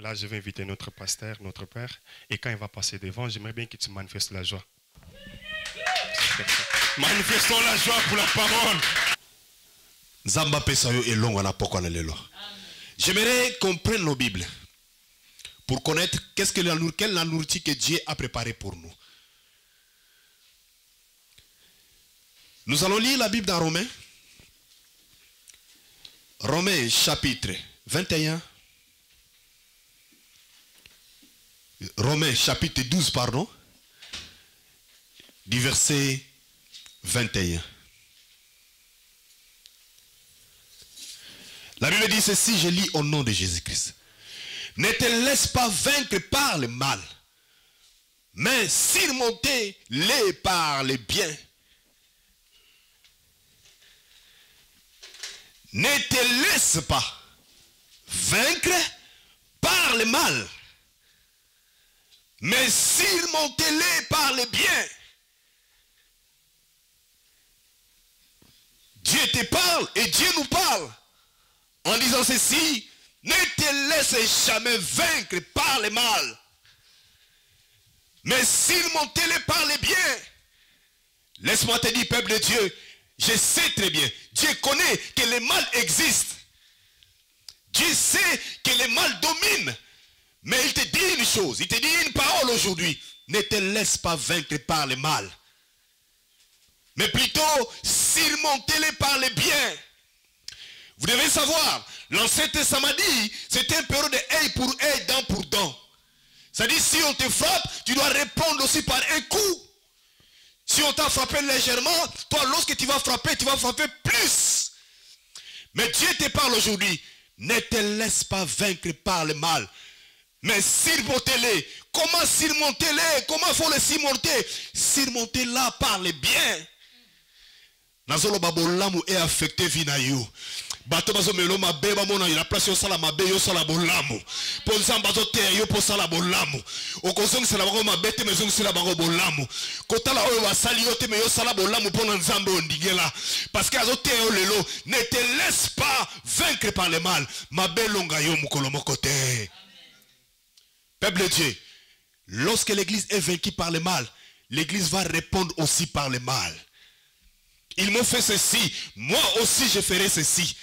Là, je vais inviter notre pasteur, notre père. Et quand il va passer devant, j'aimerais bien que tu manifestes la joie. Manifestons la joie pour la parole. J'aimerais qu'on prenne nos Bibles pour connaître qu'est-ce que la nourriture que Dieu a préparée pour nous. Nous allons lire la Bible dans Romains. Romains chapitre 21. Romains chapitre 12, pardon. Du verset 21. La Bible dit ceci, je lis au nom de Jésus-Christ. Ne te laisse pas vaincre par le mal, mais surmontez-les par le bien. Ne te laisse pas vaincre par le mal, mais surmontez-les par le bien. Dieu te parle et Dieu nous parle en disant ceci, ne te laisse jamais vaincre par le mal, mais surmontez-les par le bien. Laisse-moi te dire, peuple de Dieu, je sais très bien, Dieu connaît que le mal existe. Dieu sait que le mal domine. Mais il te dit une chose, il te dit une parole aujourd'hui. Ne te laisse pas vaincre par le mal, mais plutôt surmontez-les par le bien. Vous devez savoir, l'Ancien Testament dit, c'est un période de œil pour œil, dent pour dent. C'est-à-dire, si on te frappe, tu dois répondre aussi par un coup. Si on t'a frappé légèrement, toi, lorsque tu vas frapper plus. Mais Dieu te parle aujourd'hui. Ne te laisse pas vaincre par le mal, mais surmontez-les. Comment surmonter-les? Comment faut les surmonter? Surmontez-la par le bien. Nazolo babolamu est affecté vinayo. Bato bazo meloma beba mona ila place yo sala mabe yo sala bolamu. Ponza bazo te yo po sala bolamu. Okozong sala bako mabete mezong sala bako bolamu. Kotala oyo basali yo te me yo sala bolamu pona nzambe ondingela. Parce que azo te yo lelo, ne te laisse pas vaincre par le mal. Mabelonga yo mukolo moko te. Peuple de Dieu, lorsque l'église est vaincue par le mal, l'église va répondre aussi par le mal. Ils m'ont fait ceci, moi aussi je ferai ceci.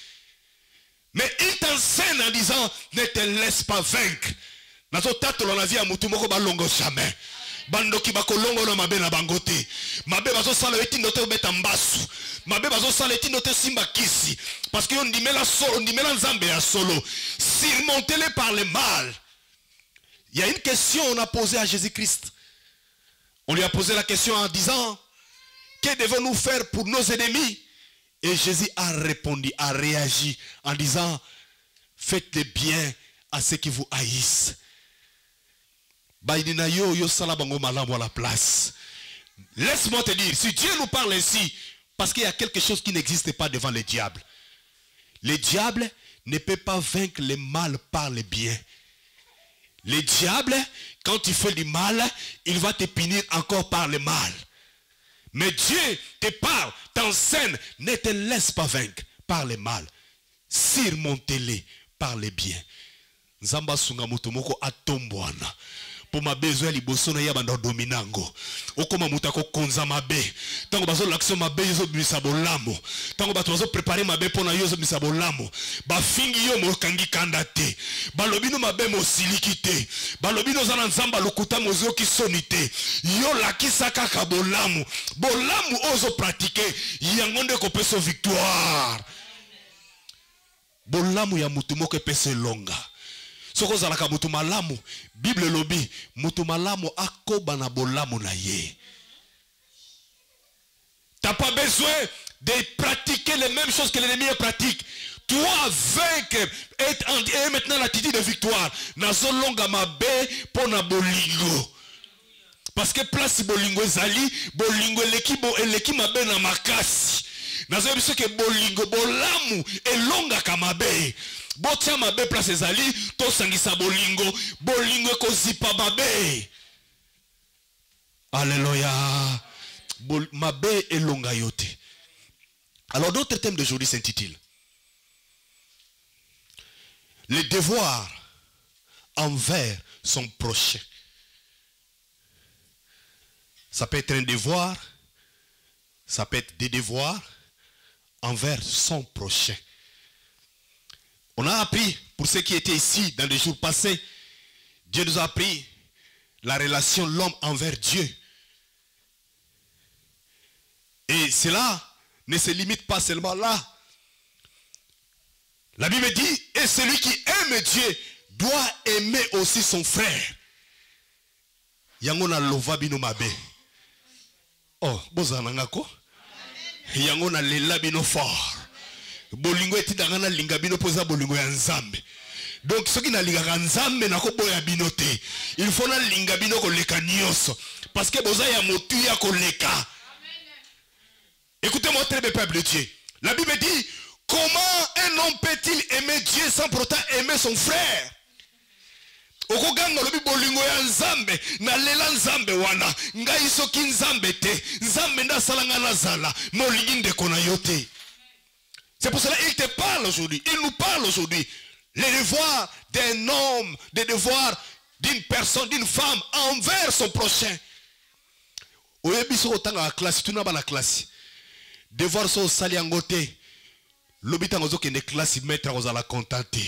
Mais il t'enseigne en disant, ne te laisse pas vaincre. Bandoki bakolongo na mabe na bangote. Mabe bazo sala eti note obeta mbasu. Mabe bazo sala eti note simba kisi. Parce que on dit mela solo, on dit mela nzambe ya solo. Surmontez-les par le mal. Il y a une question qu'on a posée à Jésus-Christ. On lui a posé la question en disant, que devons-nous faire pour nos ennemis? Et Jésus a répondu, a réagi en disant, faites le bien à ceux qui vous haïssent. Laisse-moi te dire, si Dieu nous parle ainsi, parce qu'il y a quelque chose qui n'existe pas devant le diable. Le diable ne peut pas vaincre le mal par le bien. Le diable, quand tu fais du mal, il va te punir encore par le mal. Mais Dieu te parle, t'enseigne, ne te laisse pas vaincre par le mal. Surmontez-les par le bien. Nzamba sunga mutu moko atombwana. Ma besoin liboso na yabanda dominango okoma mutako konza mabe tango bazo l'action mabe yezo bimisa bolamo tango bato bazo préparer mabe pona yezo bimisa bolamo ba fingi yo mokangi kanda te balobino mabe mosiliki te balobino zana nzamba lokuta mozo ki sonite yo lakisa kaka bolamo bolamu ozo pratiquer yango ndeko peso victoire bolamu ya mutu moko peso longa. Soko zalaka mutu malamu, Bible lobi, mutu malamu akoba na bolamu na ye. T'as pas besoin de pratiquer les mêmes choses que l'ennemi pratique. Toi, vaincre, et maintenant l'attitude de victoire. Nazo longa mabe pona bolingo. Parce que place bolingo ezali, bolingo eleki mabe na makasi. Nazo ebise ke bolingo bolamu elonga kamabe. Botia mabe place ezali to sangisa bolingo bolingo ekozipa mabe. Alléluia. Mabe elonga yote. Alors notre thème d'aujourd'hui s'intitule le devoir envers son prochain. Ça peut être un devoir, ça peut être des devoirs envers son prochain. On a appris, pour ceux qui étaient ici dans les jours passés, Dieu nous a appris la relation de l'homme envers Dieu. Et cela ne se limite pas seulement là. La Bible dit, et celui qui aime Dieu doit aimer aussi son frère. Yangona lovabino mabe. Oh, bozanangako. Yangona lelabino fort. Bolingo etidangana lingabino poza bolingo ya nzambe. Donc ceux qui na lingaka nzambe nako boya binote. Il faut na lingabino koleka nyoso parce que boza ya motu ya koleka. Écoutez-moi très bien, peuple de Dieu. La Bible dit, comment un homme peut-il aimer Dieu sans pourtant aimer son frère? Okoganga lobi bolingo ya nzambe na lela nzambe wana ngai soki nzambe te nzambe nda salanga na zala molingi ndeko na yote. C'est pour cela qu'il te parle aujourd'hui, il nous parle aujourd'hui. Les devoirs d'un homme, les devoirs d'une personne, d'une femme envers son prochain. Oyebiso otanga la classe, tu n'as pas la classe. Devoir so saliangote. L'obitangozo qui ne classe maître à la contenter.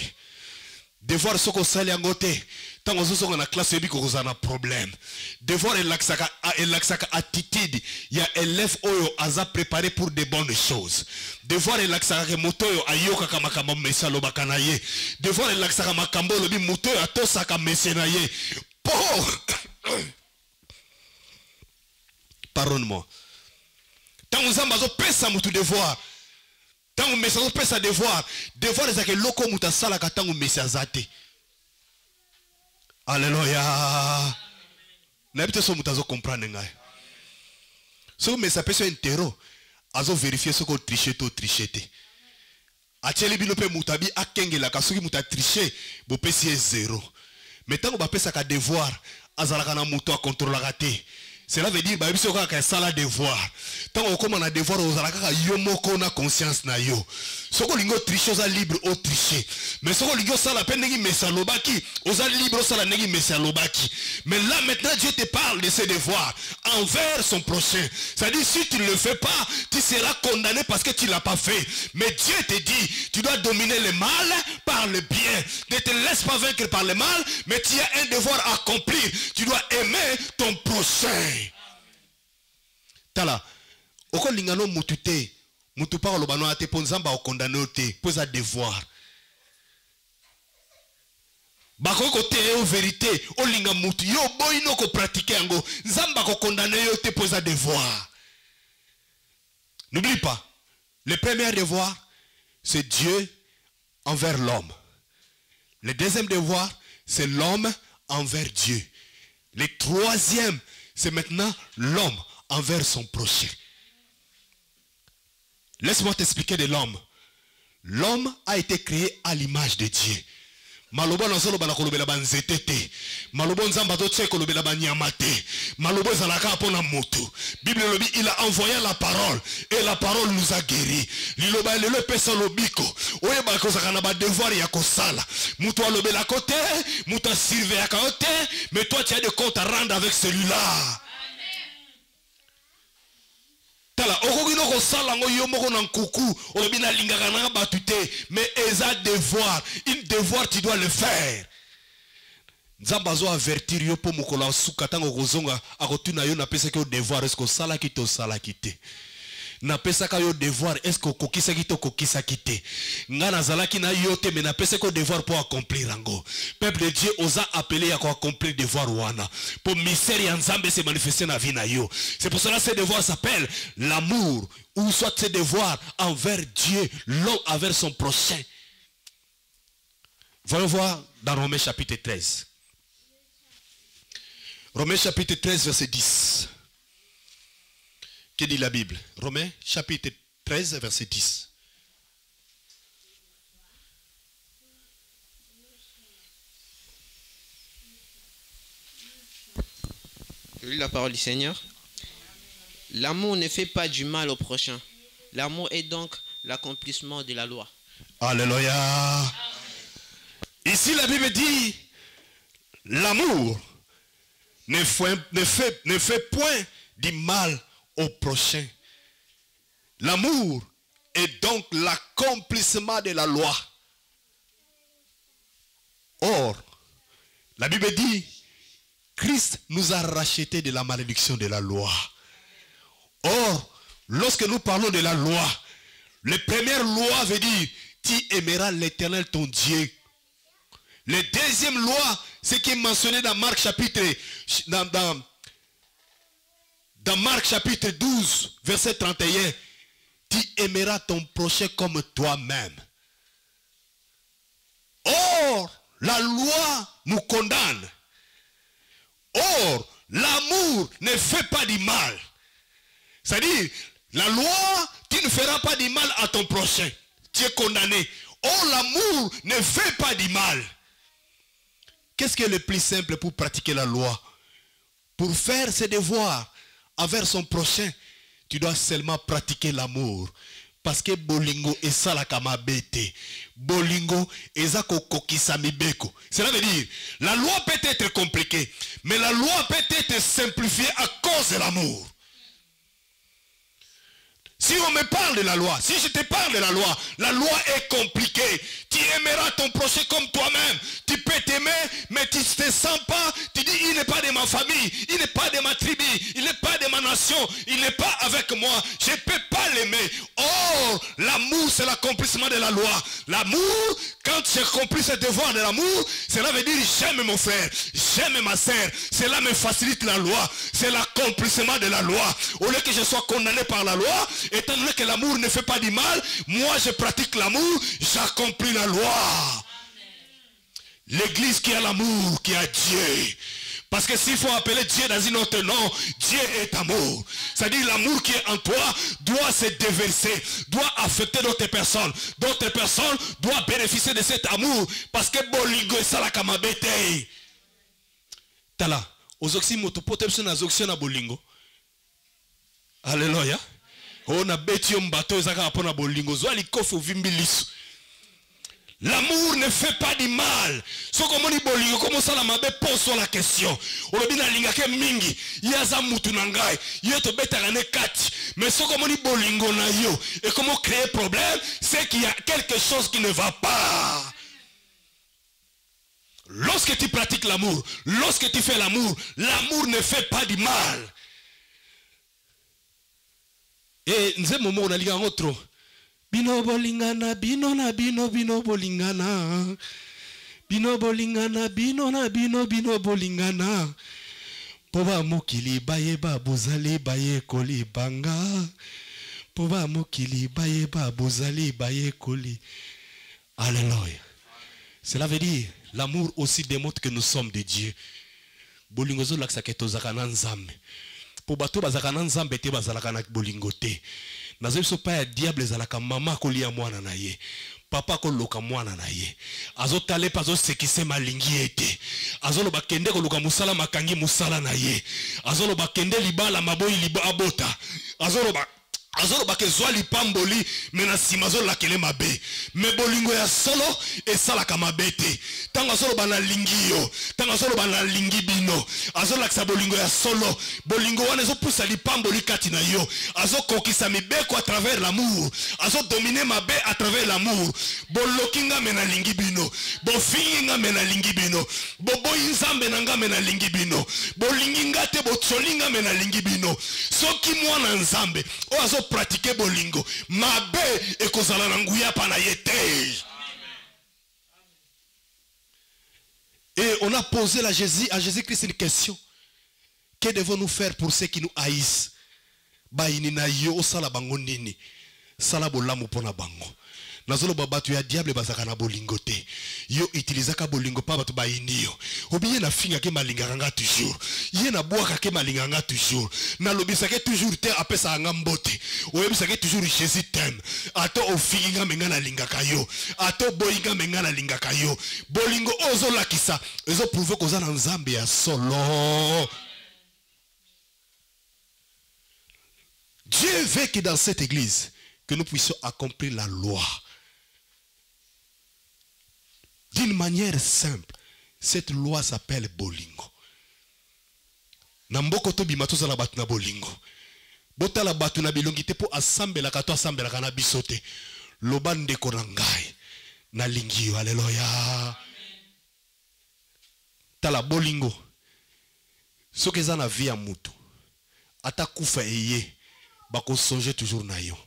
Devoir ce qu'on sali en côté. Tant qu'on a classe et qu'on a un problème. Devoir l'axaka attitude. Il y a élève oyo aza préparé pour de bonnes choses. Devoir l'axaka motoyo ayoka kamakamba mesalo bakanaye. Devoir l'axaka makambo lobi motoyo atosaka mesenaye. Pardonne-moi. Tant qu'on a un pesa moutou devoir. Tant que Messie fait sa devoir, devoir les accueillir comme ta salle à tant que Messie a zâté. Alléluia. N'habitez pas mutazo comprendre n'gai. Si vous Messie pèse un terreau, azo vérifier ce qu'on triche tout tricheté. A tcheli binope mutabi a kengela kasuki muta triché, vous pèse zéro. Mais tant que vous pèse sa devoir, azala kana muto a contrôler raté. Cela veut dire, bah, il y a un salaire de devoir. Tant qu'on commence à devoir, on a conscience. Si on a triché, on a libre, on triché. Mais si on a peine, on a libre, on a. Mais là, maintenant, Dieu te parle de ses devoirs envers son prochain. C'est-à-dire, si tu ne le fais pas, tu seras condamné parce que tu ne l'as pas fait. Mais Dieu te dit, tu dois dominer le mal par le bien. Ne te laisse pas vaincre par le mal, mais tu as un devoir à accomplir. Tu dois aimer ton prochain. Tala, oko lingano mutute, mutupa olobano ate ponzamba okondano te, poza devoir. Bako kote yo vérité, olinga mutu yo boyino ko pratiquer yango, nzamba ko condamner yo te poza devoir. N'oublie pas, le premier devoir c'est Dieu envers l'homme. Le deuxième devoir c'est l'homme envers Dieu. Le troisième c'est maintenant l'homme envers son prochain. Laisse-moi t'expliquer de l'homme. L'homme a été créé à l'image de Dieu. Malobo nzolo bana kolobela banzete te. Malobo nzamba totse kolobela banyama te. Malobo zalaka pona moto. Bible lobi il a envoyé la parole et la parole nous a guéri. Liloba lelo pesa lobiko. Oye ba kozaka na ba devoir ya kosala. Muto alobela kote, muto sirve ya kote, mais toi tu as des comptes à rendre avec celui-là. Tala okogino kosala ngo yo moko na nkuku olobina lingaka na batu te, mais eza devoir, une devoir tu dois le faire. Nzamba zo avertir yo po mokola suka tango kozonga akotuna yo na pesa ke devoir est-ce que sala ki to sala ki te. Na pesa ka yo devoir est-ce que kokisa ki to kokisa ki te. Ngana zalaki na yo te mais na pesa ko devoir pour accomplir ngo. Peuple de Dieu osa appeler à accomplir devoir wana. Pour mystère ya Nzambe se manifester na vie na yo. C'est pour cela que ce devoir s'appelle l'amour ou soit ce devoir envers Dieu, l'homme envers son prochain. Voyons voir dans Romains chapitre 13. Romains chapitre 13 verset 10. Que dit la Bible? Romains chapitre 13 verset 10. Je lis la parole du Seigneur. L'amour ne fait pas du mal au prochain. L'amour est donc l'accomplissement de la loi. Alléluia. Ici la Bible dit L'amour ne fait point du mal au prochain. L'amour est donc l'accomplissement de la loi. Or, la Bible dit, Christ nous a rachetés de la malédiction de la loi. Or, lorsque nous parlons de la loi, la première loi veut dire, tu aimeras l'Éternel ton Dieu. La deuxième loi, ce qui est mentionné dans Marc chapitre 12, verset 31, tu aimeras ton prochain comme toi-même. Or, la loi nous condamne. Or, l'amour ne fait pas du mal. C'est-à-dire, la loi, tu ne feras pas du mal à ton prochain. Tu es condamné. Or, l'amour ne fait pas du mal. Qu'est-ce qui est le plus simple pour pratiquer la loi? Pour faire ses devoirs envers son prochain, tu dois seulement pratiquer l'amour. Parce que bolingo et salakama bete. Bolingo et zakoko kisamibeko. Cela veut dire, la loi peut être compliquée, mais la loi peut être simplifiée à cause de l'amour. Si on me parle de la loi, si je te parle de la loi est compliquée. Tu aimeras ton prochain comme toi-même. Tu peux t'aimer, mais tu ne te sens pas. Tu dis, il n'est pas de ma famille, il n'est pas de ma tribu, il n'est pas de ma nation, il n'est pas avec moi. Je ne peux pas l'aimer. Or, l'amour, c'est l'accomplissement de la loi. L'amour, quand j'accomplis ce devoir de l'amour, cela veut dire, j'aime mon frère, j'aime ma soeur. Cela me facilite la loi. C'est l'accomplissement de la loi. Au lieu que je sois condamné par la loi, étant donné que l'amour ne fait pas du mal, moi je pratique l'amour, j'accomplis la loi. L'église qui a l'amour, qui a Dieu. Parce que s'il faut appeler Dieu dans un autre nom, Dieu est amour. C'est-à-dire l'amour qui est en toi doit se déverser, doit affecter d'autres personnes. D'autres personnes doivent bénéficier de cet amour. Parce que bolingo et salakamabete. Tala, ozoxi motopotepso na zoxi na bolingo. Alléluia. L'amour ne fait pas du mal. Ce que mon bolingo comme ça la mabe pose la question. On le dit na lingake mingi, yaza mutu na ngai, yeto betaka ne kati. Mais ce que mon bolingo na yo et comment créer problème, c'est qu'il y a quelque chose qui ne va pas. Lorsque tu pratiques l'amour, lorsque tu fais l'amour, l'amour ne fait pas du mal. Et nous avons un moment où on a dit à l'autre, Bino bolingana, bino na bino, bino bolingana. Bino bolingana, bino na bino, bino bolingana. Pova mokili baye ba bozali baye koli banga. Pova mokili baye ba bozali baye koli. Alléluia. Cela veut dire, l'amour aussi démontre que nous sommes de Dieu. Bolingozo laksaketo zakanan zame. Pour bateau bazakanan zambete bazalakana bolingoté nazebiso pa ya diable zalaka mama kolia mwana na ye papa koloka mwana na ye azotale pa azosekise malingi ete azoloba kende koluka musala makangi musala na ye azoloba kende libala maboyi liba abota azoloba kezwa lipamboli me na nsima azolakele mabe me bolingo ya solo esalaka mabe te ntango azoloba nalingi yo ntango azoloba nalingi bino azolakisa bolingo ya solo bolingo wana ezopusa lipamboli kati na yo azokokisa mibeko à travers l'amour azodomine mabe à travers l'amour boloki nga me nalingi bino bofingi nga me nalingi bino boboyi nzambe na nga me nalingi bino bolingi nga te botsoli nga me nalingi bino soki mwana nzambe o azo pratiquer bolingo mabe et kozala nguya pana yete. Et on a posé à Jésus-Christ une question. Que devons-nous faire pour ceux qui nous haïssent? Baini na yo sala bango nini? Sala bolamu pona bango. Nazolo babatu ya diable bazaka na bolingo te. Yo utilisaka bolingo pa batu baini yo. Obiye na finga ke malinganga toujours. Ye na boaka ke malinganga toujours. Na lobisaka toujours te apesa anga mbote. Oyebisaka toujours Jésus t'aime. Ato ofinga menga na lingaka yo. Ato boinga menga na lingaka yo. Bolingo ozo lakisa. Ezo prouve koza na nzambe ya solo. Dieu veut que dans cette église que nous puissions accomplir la loi. D'une manière simple, Cette loi s'appelle bolingo. Namboko to bimatoza na batu na bolingo. Bota la batu na bilongite po asambe la kato asambe la kana bisote. Lobande korangai. Na lingiyo, alléluia. Tala bolingo. Sokeza na vie ya mutu. Ata kufa eye. Bako songe toujours na yo.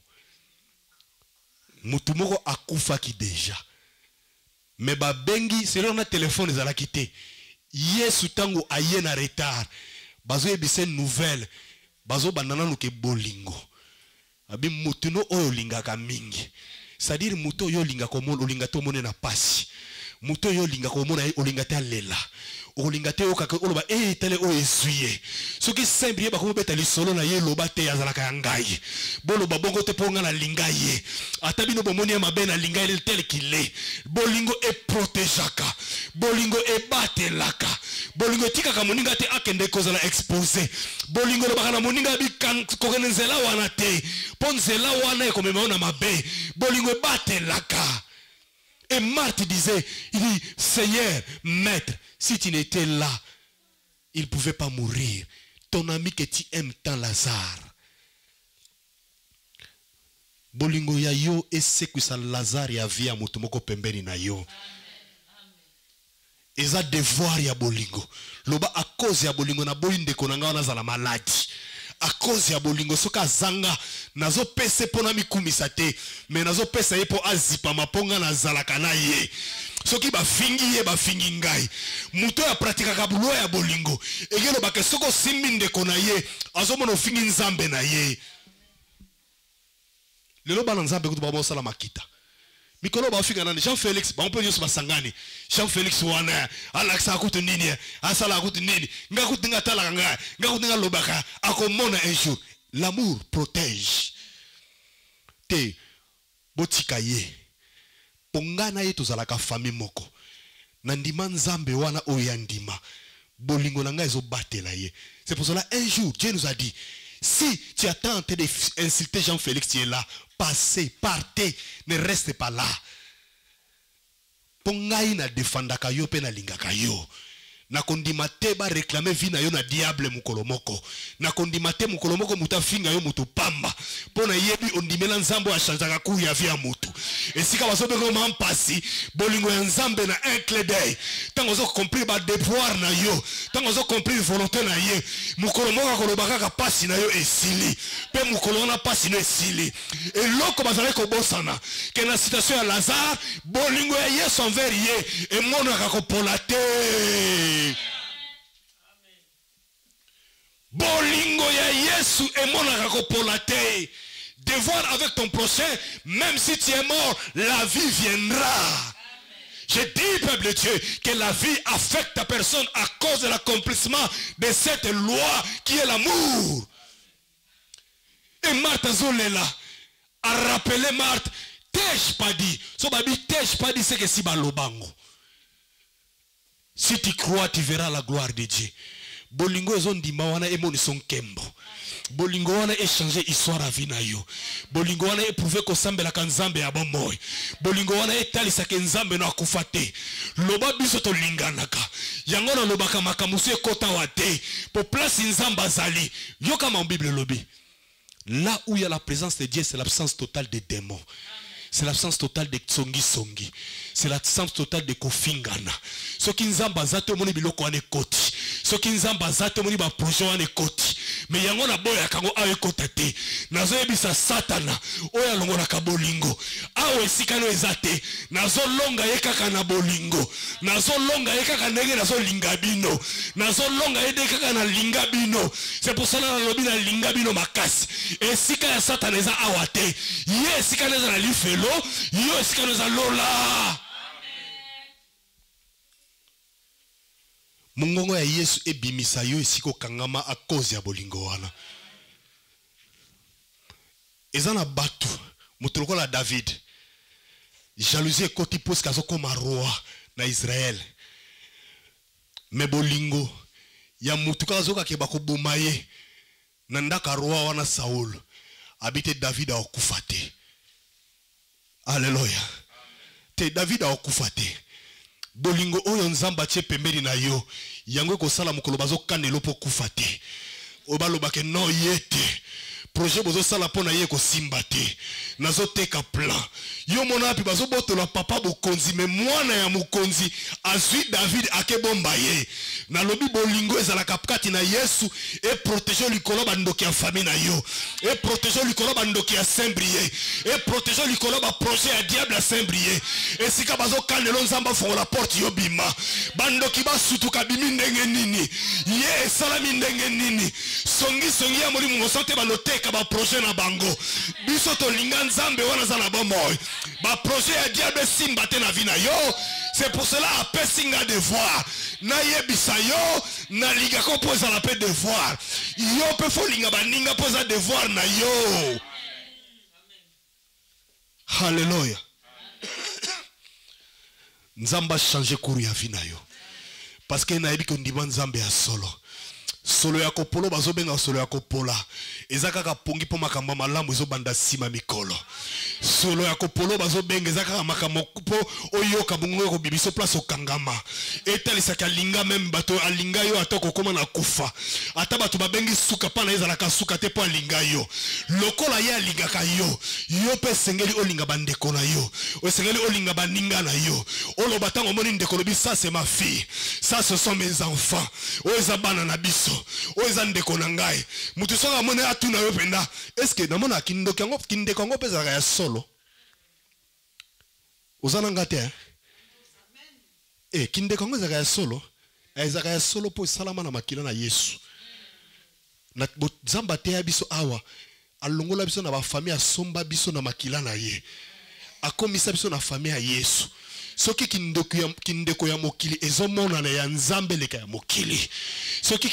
Mutu moko akufa ki deja. Mais babengi, c'est là on a téléphone zala kité. Yesu tango aye na retard. Bazo yebise nouvelle. Bazo banana nuke bolingo. Abi mutu no olinga ka mingi. C'est-à-dire muto yo linga komona olinga to mona na pasi. Muto yo linga komona olinga ta lela. Olinga te okaka oloba e tele o esuye. Soki sembrié bakomo beta lisolo na ye loba te azalaka ngai. Boloba bongo te ponga na linga ye. Atabino bomoni mabena linga ile tele kile. Bolingo e protejaka. Bolingo e batelaka. Bolingo tika kamuninga te akende kozala exposé. Bolingo loba na moninga bikan kokenenzela wana te. Ponzela wana e komema ona mabe. Bolingo e batelaka. Et Marthe disait, il dit, Seigneur, Maître, si tu n'étais là, il ne pouvait pas mourir. Ton ami que tu aimes tant, Lazare. Bolingo ya yo et c'est que ça Lazare ya via mutomoko pembeni na yo. Et ça devoir ya bolingo. Loba à cause ya bolingo na bolinde konanga na zala maladie. À cause ya bolingo soka zanga nazo pese pona mikumisa te mais nazo pesa ye po azipa maponga na zalaka na ye soki ba fingi ye ba fingi ngai muto ya pratika kabulo ya bolingo egelo ba kesoko siminde kona ye azomona fingi nzambe na ye lelo bana nzambe kutu ba mosala makita mikolo ba finga nani Jean-Félix ba on peut dire se basangani Jean-Félix wana alaxa kutu nini asala kutu nini ngakutu ngatala ngai ngakutu ngalobaka akomona un jour. L'amour protège. Te botikaye. Pongana yetu zalaka famille moko. Nandima nzambe wana oyandima. Bolingo nanga ezo batela ye. C'est pour cela un jour Dieu nous a dit si tu as tenté d'insulter Jean-Félix, tu es là. Passez, partez, ne reste pas là. Pongai na defendaka yo pe na lingaka yo. Na kondimate ba réclamer vina yo na diable mukolomoko. Na kondimate mukolomoko mutafinga yo mutu pamba. Pona yebi ondimela nzambo achanjaka ku ya via mutu. Esika bazobe ko mampasi bolingo ya nzambe na un clé d'œil. Tango zo compris ba devoir na yo. Tango zo compris volonté na ye. Mukolomoko kolobaka ka pasi na yo esili. Pe mukolona pasi na esili. Et loko bazale ko bosana. Ke na citation ya Lazare bolingo ya Yesu envers ye et mona ka ko polate. Bolingo ya Yesu et mon aracopolaté. Devoir avec ton prochain, même si tu es mort, la vie viendra. Je dis, peuple de Dieu, que la vie affecte ta personne à cause de l'accomplissement de cette loi qui est l'amour. Et Marthe Zolela a rappelé Marthe, t'ai-je pas dit, t'ai-je pas dit, c'est que si balobango. Si tu crois, tu verras la gloire de Dieu. Bolingo zondi mawana emoni son kembo. Bolingo wana échanger histoire à vina yo. Bolingo wana éprouver ko sambe la kanzambe ya bomoy. Bolingo wana etalisa ke nzambe na kufate. Loba biso to linganaka. Yangona lobaka makamusie kota wate. Po place nzamba zali. Yo kama en Bible lobi. Là où il y a la présence de Dieu, c'est l'absence totale des démons. C'est l'absence totale de tsongi songi. C'est l'absence totale de kofingana. Ce qui nous embaza te moni biloko ane koti. Ce qui nous embaza te moni ba projet ane koti. Mais yango na boya kango awe kota te. Nazo yebisa satana. Oya longo na kabolingo. Awe sikano ezate. Nazo longa ye kaka na bolingo. Nazo longa ye kaka nege nazo lingabino. Nazo longa ye kaka na lingabino. C'est pour cela na lobi na lingabino makasi. Et sika ya satana eza awate. Ye sikano eza na life. Yo est-ce que nous allons là? Mungongo ya Yesu ebimisa yo esiko kangama a cause ya bolingo wana. Ezana batu mutoloko la David. Jalousie koti pose kazo koma roi na Israël. Me bolingo ya mutu kazo ka keba ko bomaye na ndaka roi wana Saul. Habite David a kufate. Alléluia. Te David a okufate. bolingo oyo nzamba tie pembeni na yo yango ekosala mokolo bazokanela po kufa te obalobake no yete projet bozo sala pona ye kosimba te nazoteka plan yo mona api bazobotola papa bokonzi me mwana ya mokonzi azwi David akebomba ye nalobi bolingo ezala kapkati na Yesu e protéger likolo bandoki ya famille na yo e protéger likolo bandoki ya Saint-Brier e protéger likolo ba projet ya diable ya Saint-Brier esika bazokanela nzamba fongola porte yo bima bandoki basutuka bimi ndenge nini ye esalami ndenge nini songi songi ya molimo ngosante balote kaba projet na bango biso to linga nzambe wana za na bomoy ba projet ya diable simba te na vina yo c'est pour cela appel singa de voir na yebisa yo na liga ko poza la paix de voir yo pe fo linga baninga poza de voir na yo haleluya nzamba changer cours ya vina yo parce que na yebiko ndiba nzambe ya solo solo ya kopolo bazobenga solo ya kopola ezaka ka pongi po makamba malamu ezobanda sima mikolo solo ya kopolo bazobenga ezaka makamba po oyoka bungo ko bibiso place okangama etalisaka linga même bato alinga yo atoko koma na kufa ata bato babengi suka pana ezala ka suka te po alinga yo lokola ya linga ka yo yo pe sengeli olinga bandeko na yo osengeli olinga baninga na yo olo batango moni ndekolo bi ça c'est ma fille ça ce sont mes enfants oza bana na biso ozan de konangai mutu soka mona atuna yopenda est-ce que namona kindekongo pesa ya solo ozana ngate amen kindekongo zakaya solo ezakaya solo po salama na makila na Yesu na nzamba te ya biso awa alongola biso na ba famille asomba biso na makila na ye akomisa biso na famille ya Yesu soki kindeko ya mokili ezomona na ya nzambe leka ya mokili soki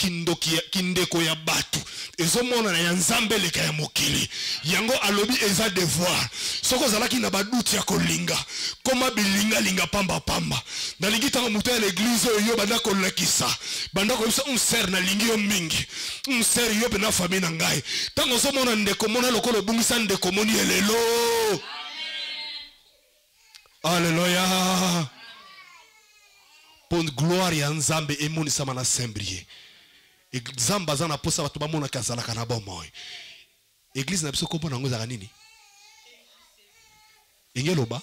kindeko ya batu ezomona na ya nzambe leka ya mokili yango alobi eza devoir soko zalaki na baduti ya kolinga koma bilinga linga pamba pamba na lingi tanga mutu ya l'église oyo banda kolakisa banda kolakisa mser na lingi yo mingi mser yo pe na famille na ngai tanga ozomona ndeko mona lokolo bungisa ndeko moni elelo Alléluia. Pour gloire ya nzambe emoni sama na Saint-Brier. Nzamba za na posa batu ba mona kazala kana bomoy. Église na biso kombo na ngoza kanini? Engeloba.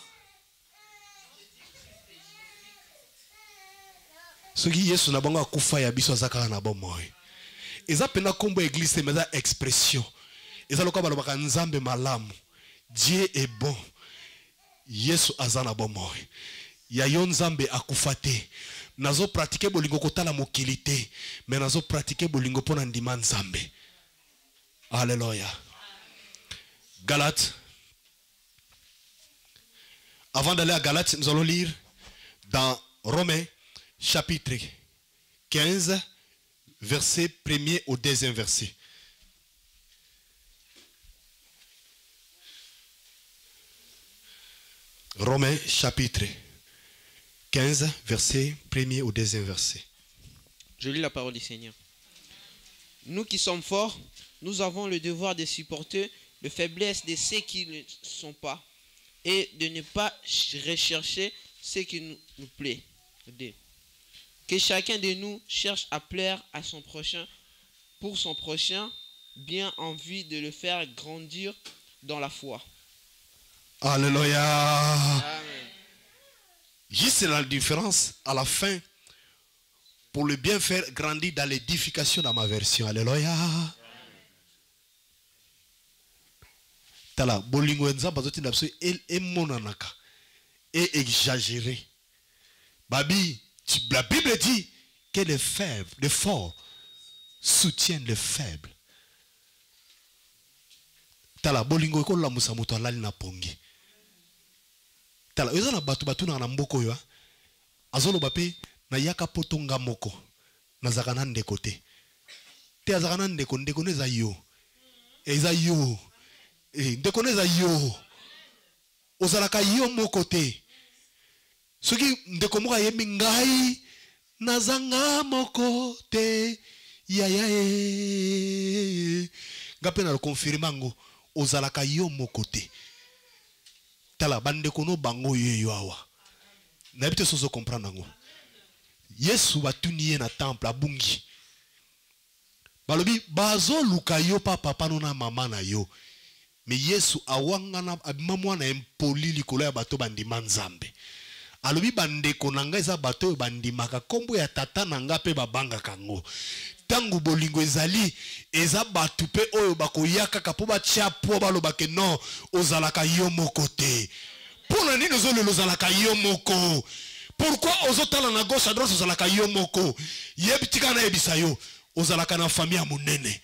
Soki Yesu na bango akufa ya biso azaka na bomoy. Eza pena kombo église meza expression. Eza lokoba lobaka nzambe malamu. Dieu est bon. Yesu azana bomoi ya yo nzambe akufa te nazo pratiquer bolingo kotala mokili te mais nazo pratiquer bolingo pona ndima nzambe Alléluia Galates avant d'aller à Galates nous allons lire dans Romains chapitre 15 verset 1er au 2e verset Romains chapitre 15, verset 1er au 2e verset. Je lis la parole du Seigneur. Nous qui sommes forts, nous avons le devoir de supporter les faiblesses de ceux qui ne sont pas et de ne pas rechercher ce qui nous plaît. Que chacun de nous cherche à plaire à son prochain pour son prochain, bien en vue de le faire grandir dans la foi. Alléluia. Juste la différence à la fin pour le bien faire grandir dans l'édification dans ma version. Alléluia. Tala bolingo nzamba zoti na biso e monanaka et exagéré. Babi, la Bible dit que les faibles, les forts soutiennent les faibles. Tala bolingo ko la musa moto alali na pongi. Tala eza na bato batuna na mboko yo azolo bape na yaka potonga moko na zakana ndeko te zakana ndeko ndekoneza yo ezayo ndekoneza yo ozalaka yo moko te soki ndeko moka yemi ngai na zanga moko te yayae ngapena lo confirmango ozalaka yo moko te tala bandeko no bango yo awa n'habite sozo comprendre ngo. Yesu batuniye na temple abungi. Balobi bazo lukayo papa nona mama na yo. Mais Yesu awangana abima mwana empoli likolo ya bato bandima nzambe. Alobi bandeko nanga eza bato bandimaka kombo ya tata nanga pe babanga kango. Tangu bolingo ezali eza batu pe oyo bakoyaka kapoba chapo balobake non ozalaka yo moko te. Pona nini ozolelo ozalaka yo moko? Pourquoi ozotala na gauche à droite ozalaka yo moko? Yebitika na yebisa yo ozalaka na famille ya munene.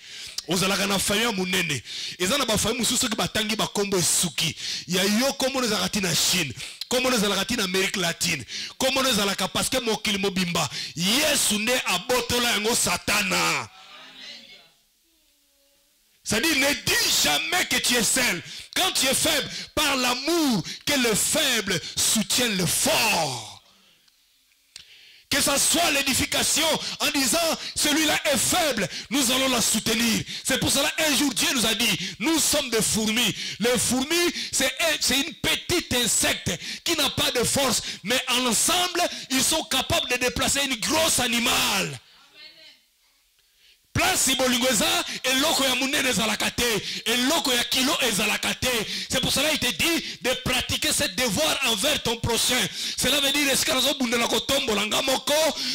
Ozalaka na famille ya munene. Ezana ba famille mususu ki batangi ba kombo esuki. Ya yo komo ezalaka na Chine. Comme on est à la Latine, Amérique latine, comme on est à la parce que mokili mobimba, Yesu ne abotola yango satana. C'est-à-dire, ne dis jamais que tu es seul. Quand tu es faible, par l'amour que le faible soutient le fort. Que ça soit l'édification en disant, celui-là est faible, nous allons la soutenir. C'est pour cela un jour Dieu nous a dit, nous sommes des fourmis. Les fourmis, c'est une petite insecte qui n'a pas de force, mais ensemble, ils sont capables de déplacer une grosse animal. Place Bolingweza et loko ya mune des alakaté et loko ya kilo des alakaté. C'est pour cela il te dit de pratiquer ce devoir envers ton prochain. Cela veut dire escalazo bundela kotombo langa moko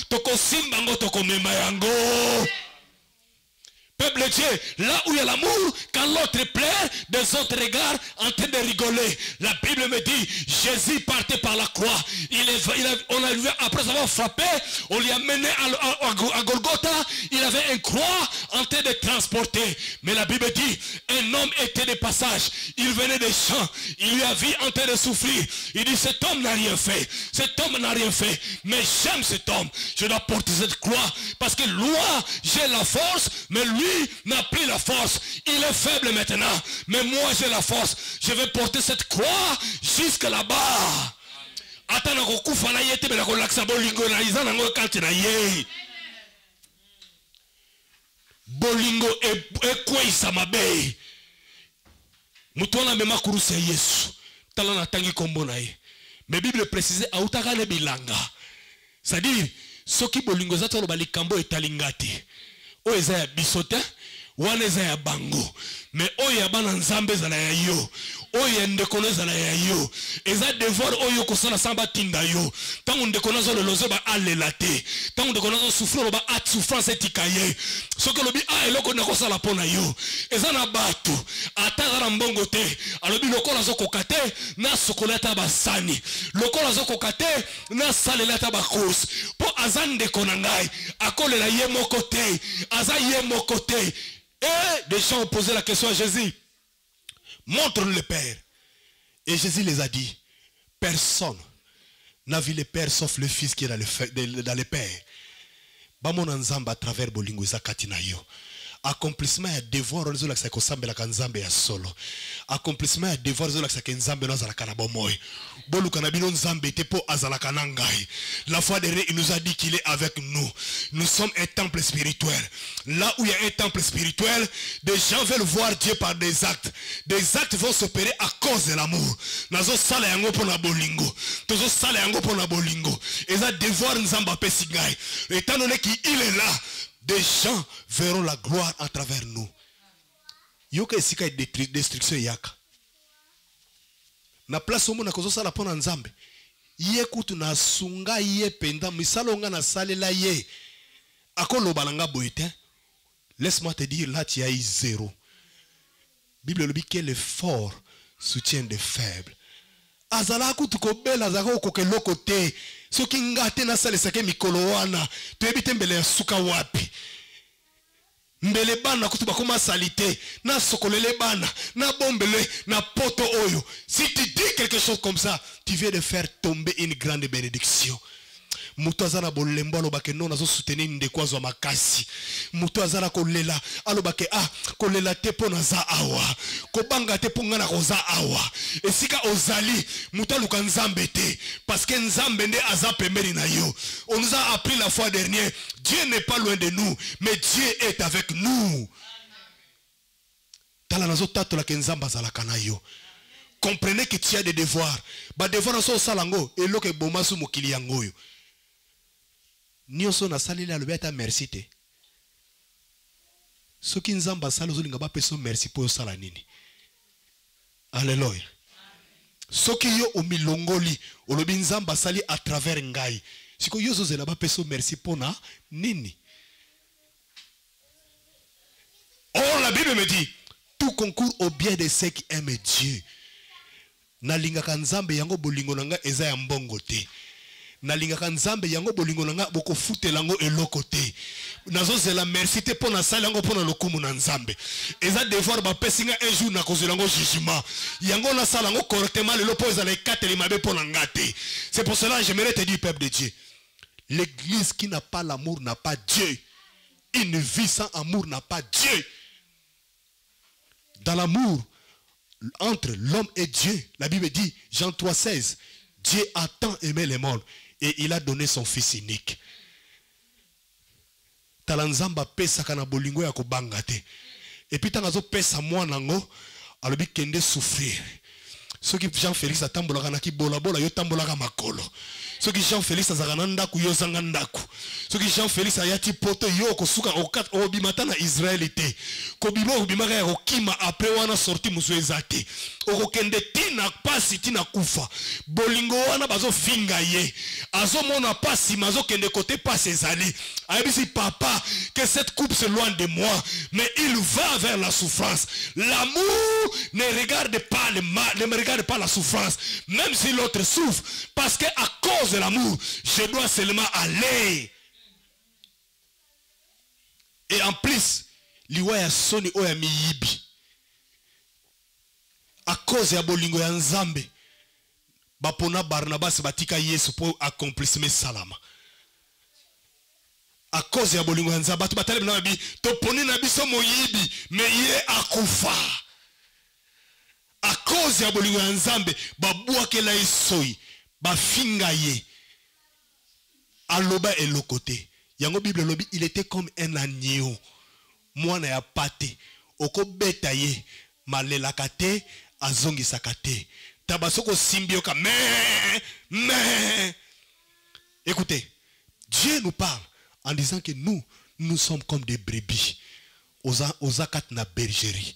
toko simbango toko mema yango. Peuple Dieu, là où il y a l'amour, quand l'autre plaît, des autres regards en train de rigoler. La Bible me dit, Jésus partait par la croix. Après avoir frappé, on lui a mené à Golgotha. Il avait une croix en train de transporter. Mais la Bible dit, un homme était de passage. Il venait des champs. Il lui a vu en train de souffrir. Il dit, cet homme n'a rien fait. Cet homme n'a rien fait. Mais j'aime cet homme. Je dois porter cette croix. Parce que moi, j'ai la force, mais lui, n'a plus la force. Il est faible maintenant. Mais moi j'ai la force. Je vais porter cette croix jusqu'à là-bas. Bolingo ekweyisa mabe. Mutu wana mema kurusi ya Yesu. Tala natangi kombo na ye. Mais Bible précise autaka ne bilanga. C'est-à-dire soki bolingo za tolo balikambo etalingati. Oeza ya bisote, waneza ya bango. Mais oya bana nzambe zala ya yo. Oya ndekone zala ya yo. Eza devoir oyo kosala samba tinda yo. Tangu ndekone zolo lozo ba alelate. Tangu ndekone zolo souffro ba at souffrance etikaye. Soke lobi a eloko na kosala pona yo. Eza na batu. Atagara mbongo te. Alobi lokola zo kokate na sokolata basani. Lokola zo kokate na salelata bakos. Po azan ndekona ngai. Akole la ye moko te. Aza ye moko te. Et des gens ont posé la question à Jésus. Montre-nous le Père. Et Jésus les a dit, personne n'a vu le Père sauf le Fils qui est dans le Père. Bamon nzamba à travers bolingo zakatina yo. Accomplissement ya devoir ozola ksa kosambela ka nzambe ya solo. Accomplissement ya devoir ozola ksa nzambe na zalaka na bomoi. Boluka na bino nzambe te po azalaka na ngai. La foi de Dieu nous a dit qu'il est avec nous. Nous sommes un temple spirituel. Là où il y a un temple spirituel, des gens veulent voir Dieu par des actes. Des actes vont s'opérer à cause de l'amour. Nazo sala yango pona bolingo. Tozo sala yango pona bolingo. Eza devoir nzamba pe singai. Étant donné qu'il est là, des gens verront la gloire à travers nous. Yoka esika destruction yaka. Na place omo na kozosa la pona nzambe. Ye kutu na sunga ye penda misalonga na salela ye. Akolo balanga boite. Laisse-moi te dire là tu as eu zéro. Bible le dit que les forts soutiennent les faibles. Azala kutu kobela zako kokelo kote. So ki ngate na sale sake mikolo wana. Tuebite mbele suka wapi. Mbele bana kutuba kuma salite. Na sokolele bana. Na bombele. Na poto oyo. Si tu dis quelque chose comme ça, tu viens de faire tomber une grande bénédiction. Mutu azana bolembo alobake non azo soutenir ndekwazo makasi. Mutu azana kolela alobake ah kolela te pona za awa. Kobanga te ponga na koza awa. Esika ozali mutu luka nzambe te parce que nzambe nde aza pembeni na yo. On nous a appris la fois dernière, Dieu n'est pas loin de nous, mais Dieu est avec nous. Tala nazo tato la ke nzamba zalaka na yo. comprenez que tu as des devoirs. Ba devoirs sont au salango et l'autre bomasu mokiliangoyo. Ni oso na sali la lobeta merci te. Ce qui nous embasse à l'ozolinga ba peso merci pour salanini. Alléluia. Ce qui yo omilongoli olobinza basali à travers ngai. Siko yo zo zela ba peso merci pour na nini. Oh, la Bible me dit, tout concourt au bien de ceux qui aiment Dieu. Nalinga kanzambe yango bolingo nanga eza ya mbongo te. Nalinga kanzambe yango bolingo nanga boko futelango eloko te. Nazo zela merci te pona sala yango pona lokumu na nzambe. Eza devoir ba pesinga un jour na kozelango jugement. Yango na sala yango correctement lelo po ezala ekateli mabe pona ngate. C'est pour cela que j'aimerais te dire, peuple de Dieu, l'église qui n'a pas l'amour n'a pas Dieu. Une vie sans amour n'a pas Dieu. Dans l'amour entre l'homme et Dieu, la Bible dit, Jean 3,16, Dieu a tant aimé le monde et il a donné son fils unique. Talanzamba pesa kana bolingo ya kobanga te. Et puis tangazo pesa mwana ngo alobi kende souffrir. Ce qui Jean-Félix a tambolaka na ki bola bola yo tambolaka makolo. Ce qui Jean-Félix a zagananda ku yo zanganda ku. Ce qui Jean-Félix a yati poto yo ko suka okat obimata na Israélité. Ko bimo bimaka ko kima après wana sorti muso ezate. Oko kende tina pasi tina kufa. Bolingo wana bazo vinga ye. Azo mona pasi mazo kende côté passe ezali. Ayebisi papa que cette coupe se loin de moi mais il va vers la souffrance. L'amour ne regarde pas le mal, ne me regarde pas la souffrance, même si l'autre souffre, parce que à cause de l'amour, je dois seulement aller. Et en plus, liwaya soni oya miyibi. À cause ya bolingo ya nzambe, bapona Barnabas batika Yesu pour accomplissement salama. À cause ya bolingo ya nzambe, batu batale na bi, toponi na biso moyibi, me ye akufa. À cause ya bolingo ya nzambe babwakela esoi bafinga ye aloba elokote yango Bible lobi il était comme un agneau mwana ya pate okobeta ye malelaka te azongisaka te tabasoko simbioka mais écoutez, Dieu nous parle en disant que nous sommes comme des brebis ozakat na bergerie.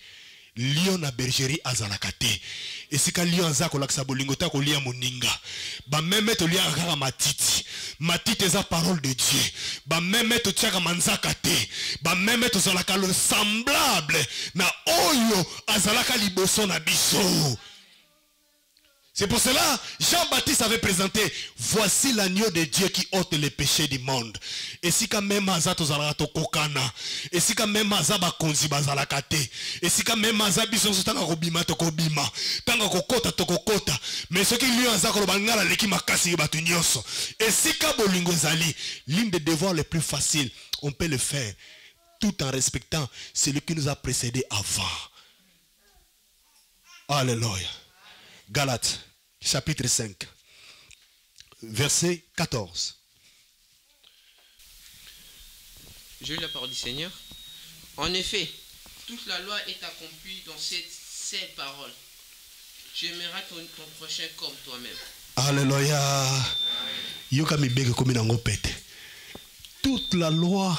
Lion na bergerie azalakate. Et si ka lion za kolaksa bolingota ko lia moninga. Ba meme to lia kaka matiti. Matiti eza parole de Dieu. Ba meme to tiaka manzaka te. Ba meme to zalaka le semblable na oyo azalaka liboso na biso. C'est pour cela, Jean-Baptiste avait présenté, voici l'agneau de Dieu qui ôte les péchés du monde. Et si quand même azato zalato kokana, et si quand même azaba konzi bazalakate, et si quand même azabiso tanga kobima tokobima, tanga kokota tokokota, mais ce qui lui azako bangala leki makasi batu nyoso. Et si ka bolingo zali, l'une des devoirs les plus faciles, on peut le faire tout en respectant celui qui nous a précédés avant. Alléluia. Galates. Chapitre 5, verset 14. J'ai eu la parole du Seigneur. En effet, toute la loi est accomplie dans ces paroles. Tu aimeras ton prochain comme toi-même. Alléluia. Toute la loi.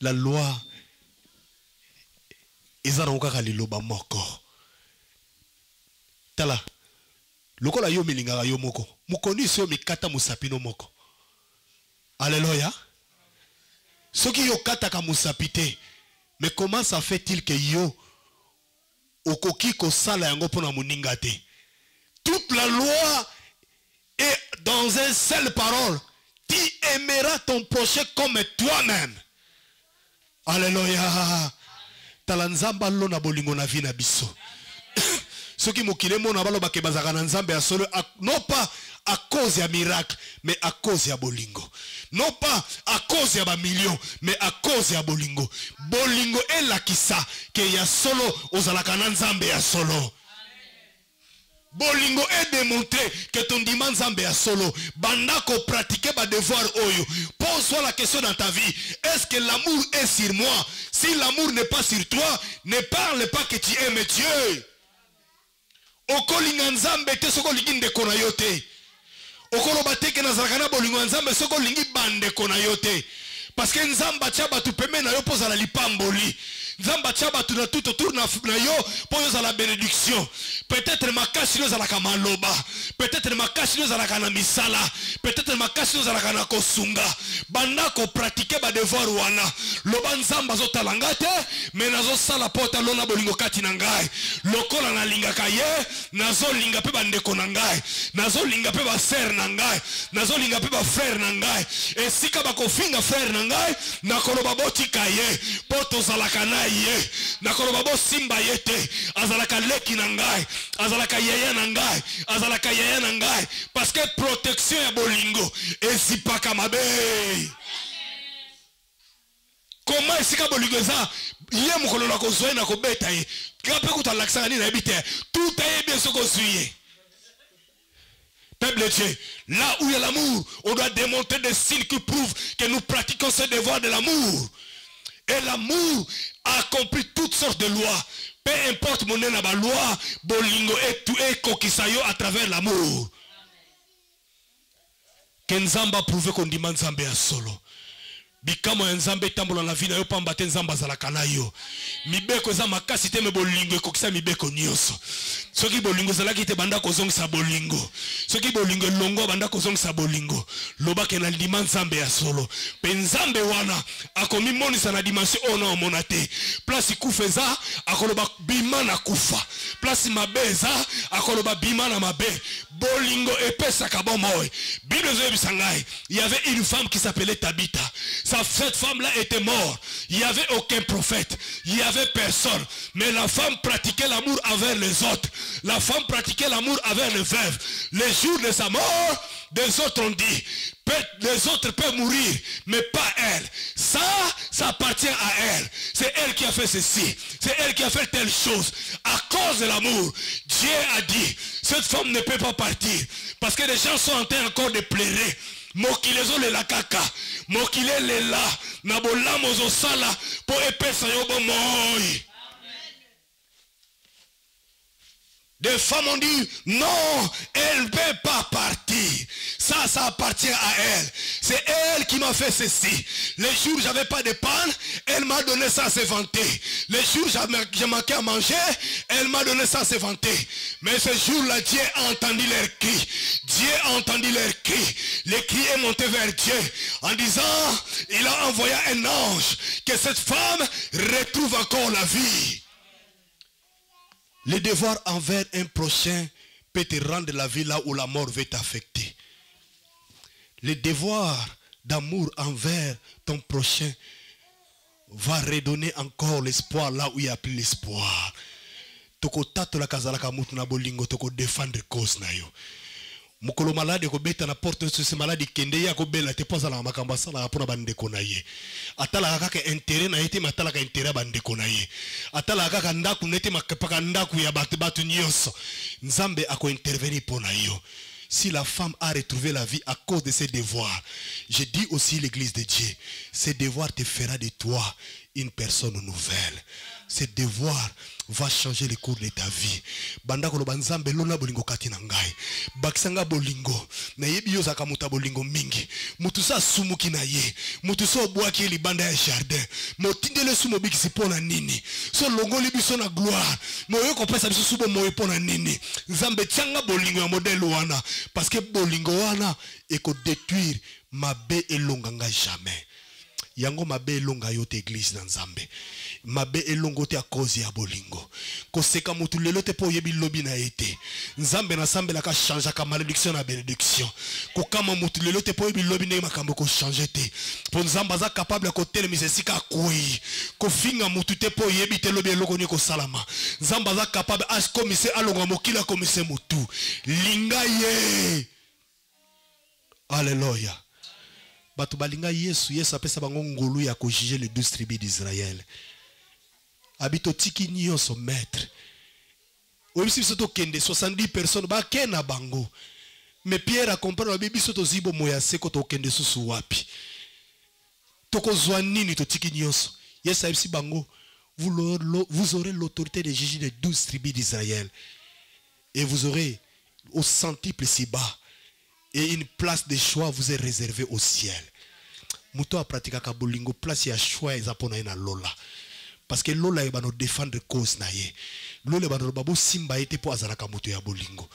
La loi. Eza na kaka liloba moko. Tala. Lokola yo milinga yo moko. Mukoni sio mikata musapino moko. Alléluia. Soki yo kata ka musapite. Mais comment ça fait-il que yo okoki ko sala yango pona moninga te? Toute la loi est dans une seule parole. Tu aimeras ton prochain comme toi-même. Alléluia. Talanzamba lona bolingo na vina biso. Soki mokile mona baloba ke bazaka na nzambe ya solo non pas à cause ya miracle mais à cause ya bolingo. Non pas à cause ya ba million mais à cause ya bolingo. Bolingo elakisa ke ya solo ozalaka na nzambe ya solo. Bolingo est démontré que ton dimanche zambé à solo. Bandako pratiquer ba devoir oyo. Pose-toi la question dans ta vie. Est-ce que l'amour est sur moi? Si l'amour n'est pas sur toi, ne parle pas que tu aimes Dieu. Okolinga zambé te soko lingi nde konayote. Okolobate ke nazalakana bolingo zambé soko lingi bande konayote. Parce que nzamba tchaba tu peme na yo poza la lipamboli. Nzamba tchaba tu na tout autour na yo poza la bénédiction. Peut-être ma kashi nous ala kama loba. Peut-être ma kashi nous ala kana misala. Peut-être ma kashi nous ala kana kosunga. Banda ko pratiquer ba devoir wana. Loba nzamba zo talangate, mais nazo sala pota lona bolingo kati na ngai. Lokola na linga kaye, nazo linga pe ba ndeko na ngai. Nazo linga pe ba sœur na ngai. Nazo linga pe ba frère na ngai. Et sika ba kofinga frère na ngai, nakoloba boti kaye, poto zala kana ye. Nakoloba bo simba yete, azala kaleki na ngai. Azalaka yaya nangai, azalaka yaya nangai, parce que protection ya bolingo ezipaka mabe. Comment est-ce que bolingo za ye mukolo na kozwe na kobeta ye kape kutalakisa ni na bite tout est bien ce qu'on suit. Peuple Dieu, là où il y a l'amour, on doit démontrer des signes qui prouvent que nous pratiquons ce devoir de l'amour. Et l'amour accomplit toutes sortes de lois. Peu importe mon na ba loi, bolingo et tout est kokisayo à travers l'amour. Kenzamba prouve qu'on dit manzambe à solo. Bikamo nzambe tambola na vina yo pamba te nzamba za la kanayo. Mibeko za makasi te me bolingo kokisa mibeko nyoso. Soki bolingo zalaki te banda kozongisa bolingo. Soki bolingo longo banda kozongisa bolingo. Lobake na ndima nzambe ya solo. Pe nzambe wana akomi monisa na dimanche ona omona te. Place kufeza akoloba bima na kufa. Place mabeza akoloba bima na mabe. Bolingo epesa kabomoy. Bible zo bisangai. Il y avait une femme qui s'appelait Tabitha. Cette femme-là était morte. Il n'y avait aucun prophète. Il n'y avait personne. Mais la femme pratiquait l'amour envers les autres. La femme pratiquait l'amour envers les veuves. Les jours de sa mort, des autres ont dit, les autres peuvent mourir, mais pas elle. Ça, ça appartient à elle. C'est elle qui a fait ceci. C'est elle qui a fait telle chose. À cause de l'amour, Dieu a dit, cette femme ne peut pas partir. Parce que les gens sont en train encore de pleurer. Mokilezo le la kaka, mokile le la, nabola mozo sala, po epesa yobo moi. Des femmes ont dit, non, elle ne peut pas partir. Ça, ça appartient à elle. C'est elle qui m'a fait ceci. Les jours où je n'avais pas de pain, elle m'a donné ça à se vanter. Les jours où j'ai manqué à manger, elle m'a donné ça à se vanter. Mais ce jour-là, Dieu a entendu leurs cris. Dieu a entendu leurs cris. Le cri est monté vers Dieu en disant, il a envoyé un ange que cette femme retrouve encore la vie. Le devoir envers un prochain peut te rendre la vie là où la mort veut t'affecter. Le devoir d'amour envers ton prochain va redonner encore l'espoir là où il n'y a plus l'espoir. Toko tato la kazalaka mutu na bolingo, toko défendre cause na yo. Mukolo malade ko beta na porte ce malade kende ya ko bela te poza la makamba sala na pona bande ko na ye. Atala kaka intérêt na yete matala ka intérêt bande ko na ye. Atala kaka ndaku nete makapaka ndaku ya batu nyoso. Nzambe ako intervenir pona yo. Si la femme a retrouvé la vie à cause de ses devoirs, je dis aussi l'église de Dieu, ce devoir te fera de toi une personne nouvelle. Ce devoir va changer le cours de ta vie. Banda ko banzambe lona bolingo katina ngai. Baksanga bolingo na yebi yo zakamuta bolingo mingi. Mutu sa sumuki na ye. Mutu so bwaki li banda ya jardin. Motindele sumo bikisi pona nini. So longoli biso na gloire. Moyo ko pesa biso subo moyo pona nini. Nzambe tianga bolingo ya modèle wana parce que bolingo wana eko détruire mabe elonganga jamais. Yango mabe longa yote église dans Nzambe. Mabe elongo te a cause ya bolingo. Koseka mutu lelo te po yebi lobi na ete. Nzambe na sambe la ka change ka malédiction na bénédiction. Kokama mutu lelo te po yebi lobi na makambo ko change te. Po Nzambe za capable ko telemisa sika koi. Ko finga mutu te po yebi te lobi eloko ni ko salama. Nzambe za capable as commissaire alonga mokila commissaire mutu. Linga ye. Alléluia. Batubalinga Yesu Yesu apesa bango ngolu ya ko juger les 12 tribus d'Israël. Abito tiki nyoso maître. 70 personnes bakena bango. Mais Pierre a compris la Bible soto zibo moyase ko tokende susu wapi. Tokozwa nini totiki nyonso. Yes aibsi bango. Vous aurez l'autorité de juger les 12 tribus d'Israël. Et vous aurez au centuple si bas. Et une place de choix vous est réservée au ciel. Muto a pratiqué kabolingo place ya choix ezapona na lola. Parce que lola eba no défendre cause na ye. Lola eba no babo simba ete po azalaka muto ya bolingo.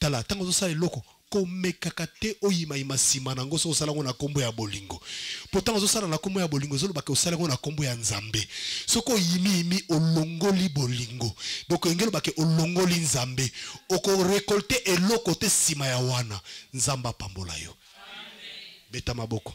Tala tango zo sale loko comme kakate oyima imasima nango so sala ngona kombo ya bolingo. Pourtant zo sala na kombo ya bolingo zo baka sala ngona kombo ya nzambe. Soko yimi yimi olongoli bolingo. Donc engelo baka olongoli nzambe. Oko récolter eloko te sima ya wana. Nzamba pambola yo. Amen. Beta maboko.